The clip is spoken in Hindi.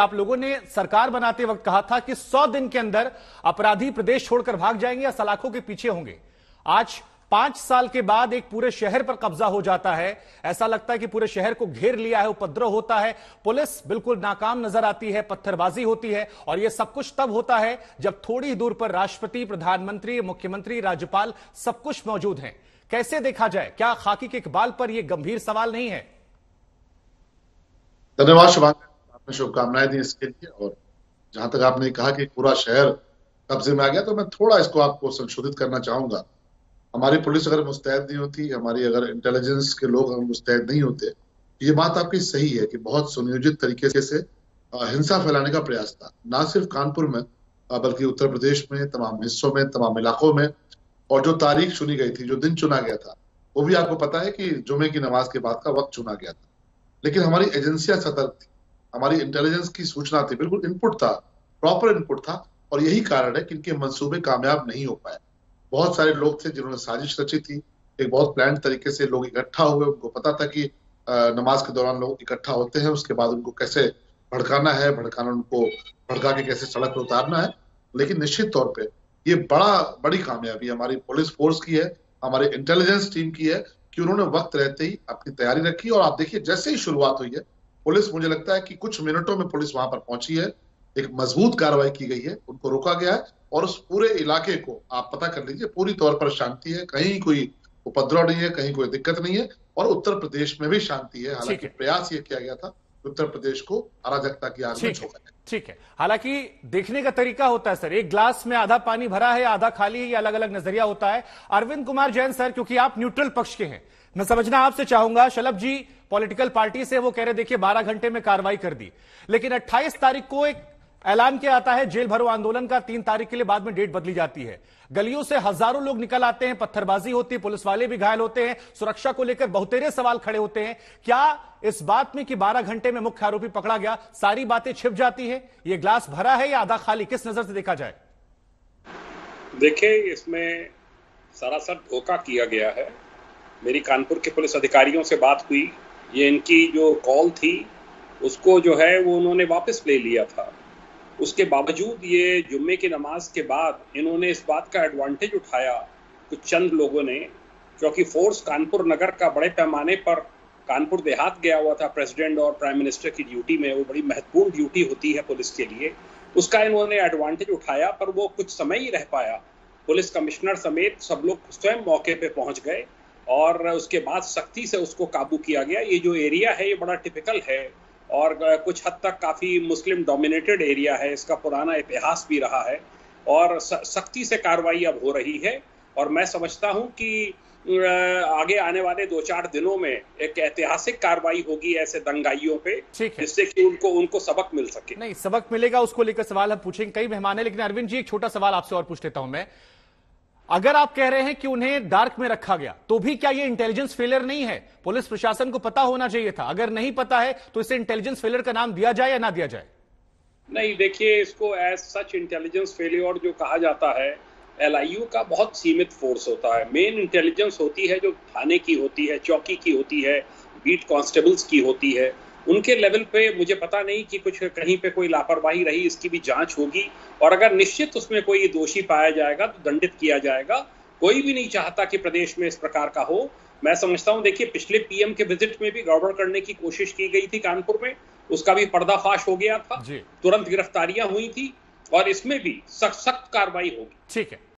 आप लोगों ने सरकार बनाते वक्त कहा था कि 100 दिन के अंदर अपराधी प्रदेश छोड़कर भाग जाएंगे या सलाखों के पीछे होंगे। आज 5 साल के बाद एक पूरे शहर पर कब्जा हो जाता है, ऐसा लगता है कि पूरे शहर को घेर लिया है। उपद्रव होता है, पुलिस बिल्कुल नाकाम नजर आती है, पत्थरबाजी होती है और यह सब कुछ तब होता है जब थोड़ी दूर पर राष्ट्रपति, प्रधानमंत्री, मुख्यमंत्री, राज्यपाल सब कुछ मौजूद है। कैसे देखा जाए, क्या खाकी के इकबाल पर यह गंभीर सवाल नहीं है? धन्यवाद शुभांकर, शुभकामनाएं दी इसके लिए। और जहां तक आपने कहा कि पूरा शहर कब्जे में आ गया, तो मैं थोड़ा इसको आपको संशोधित करना चाहूंगा। हमारी पुलिस अगर मुस्तैद नहीं होती, हमारी अगर इंटेलिजेंस के लोग अगर मुस्तैद नहीं होते, ये बात आपकी सही है कि बहुत सुनियोजित तरीके से हिंसा फैलाने का प्रयास था, ना सिर्फ कानपुर में बल्कि उत्तर प्रदेश में तमाम हिस्सों में, तमाम इलाकों में। और जो तारीख चुनी गई थी, जो दिन चुना गया था, वो भी आपको पता है कि जुमे की नमाज के बाद का वक्त चुना गया था। लेकिन हमारी एजेंसियां सतर्क थी, हमारी इंटेलिजेंस की सूचना थी, बिल्कुल इनपुट था, प्रॉपर इनपुट था। और यही कारण है कि इनके मंसूबे कामयाब नहीं हो पाए। बहुत सारे लोग थे जिन्होंने साजिश रची थी, एक बहुत प्लान तरीके से लोग इकट्ठा हुए। उनको पता था कि नमाज के दौरान लोग इकट्ठा होते हैं, उसके बाद उनको कैसे भड़काना है, भड़काना उनको भड़का के कैसे सड़क पर उतारना है। लेकिन निश्चित तौर पर ये बड़ी कामयाबी हमारी पुलिस फोर्स की है, हमारे इंटेलिजेंस टीम की है कि उन्होंने वक्त रहते ही अपनी तैयारी रखी। और आप देखिए, जैसे ही शुरुआत हुई है, पुलिस मुझे लगता है कि कुछ मिनटों में पुलिस वहां पर पहुंची है, एक मजबूत कार्रवाई की गई है, उनको रोका गया है। और उस पूरे इलाके को आप पता कर लीजिए, पूरी तौर पर शांति है, कहीं कोई उपद्रव नहीं है, कहीं कोई दिक्कत नहीं है। और उत्तर प्रदेश में भी शांति है, हालांकि प्रयास ये किया गया था उत्तर प्रदेश को अराजकता की आड़ में झोंका। ठीक है, हालांकि देखने का तरीका होता है सर, एक ग्लास में आधा पानी भरा है, आधा खाली है, ये अलग अलग नजरिया होता है। अरविंद कुमार जैन सर, क्योंकि आप न्यूट्रल पक्ष के हैं, मैं समझना आपसे चाहूंगा। शलभ जी पॉलिटिकल पार्टी से, वो कह रहे देखिए 12 घंटे में कार्रवाई कर दी, लेकिन 28 तारीख को एक ऐलान किया आता है जेल भरो आंदोलन का, 3 तारीख के लिए, बाद में डेट बदली जाती है। गलियों से हजारों लोग निकल आते हैं, पत्थरबाजी होती है, पुलिस वाले भी घायल होते हैं, सुरक्षा को लेकर बहुतेरे सवाल खड़े होते हैं। क्या इस बात में कि 12 घंटे में मुख्य आरोपी पकड़ा गया, सारी बातें छिप जाती है? ये ग्लास भरा है या आधा खाली, किस नजर से देखा जाए? देखिए, इसमें सरासर धोखा किया गया है। मेरी कानपुर के पुलिस अधिकारियों से बात हुई, ये इनकी जो कॉल थी उसको जो है वो उन्होंने वापस ले लिया था। उसके बावजूद ये जुम्मे की नमाज के बाद इन्होंने इस बात का एडवांटेज उठाया, कुछ चंद लोगों ने, क्योंकि फोर्स कानपुर नगर का बड़े पैमाने पर कानपुर देहात गया हुआ था। प्रेसिडेंट और प्राइम मिनिस्टर की ड्यूटी में, वो बड़ी महत्वपूर्ण ड्यूटी होती है पुलिस के लिए, उसका इन्होंने एडवांटेज उठाया। पर वो कुछ समय ही रह पाया, पुलिस कमिश्नर समेत सब लोग स्वयं मौके पर पहुँच गए और उसके बाद सख्ती से उसको काबू किया गया। ये जो एरिया है ये बड़ा टिपिकल है और कुछ हद तक काफ़ी मुस्लिम डोमिनेटेड एरिया है, इसका पुराना इतिहास भी रहा है। और सख्ती से कार्रवाई अब हो रही है और मैं समझता हूं कि आगे आने वाले 2-4 दिनों में एक ऐतिहासिक कार्रवाई होगी ऐसे दंगाइयों पे, जिससे कि उनको सबक मिल सके। नहीं, सबक मिलेगा, उसको लेकर सवाल हम पूछेंगे, कई मेहमान है। लेकिन अरविंद जी, एक छोटा सवाल आपसे और पूछ लेता हूं मैं। अगर आप कह रहे हैं कि उन्हें डार्क में रखा गया, तो भी क्या यह इंटेलिजेंस फेलियर नहीं है? पुलिस प्रशासन को पता होना चाहिए था, अगर नहीं पता है तो इसे इंटेलिजेंस फेलियर का नाम दिया जाए या ना दिया जाए? नहीं, देखिए, इसको एज सच इंटेलिजेंस फेलियर जो कहा जाता है, LIU का बहुत सीमित फोर्स होता है। मेन इंटेलिजेंस होती है जो थाने की होती है, चौकी की होती है, बीट कॉन्स्टेबल्स की होती है। उनके लेवल पे मुझे पता नहीं कि कुछ कहीं पे कोई लापरवाही रही, इसकी भी जांच होगी और अगर निश्चित उसमें कोई दोषी पाया जाएगा तो दंडित किया जाएगा। कोई भी नहीं चाहता कि प्रदेश में इस प्रकार का हो। मैं समझता हूं, देखिए, पिछले PM के विजिट में भी गड़बड़ करने की कोशिश की गई थी कानपुर में, उसका भी पर्दाफाश हो गया था, तुरंत गिरफ्तारियां हुई थी और इसमें भी सख्त कार्रवाई होगी। ठीक है।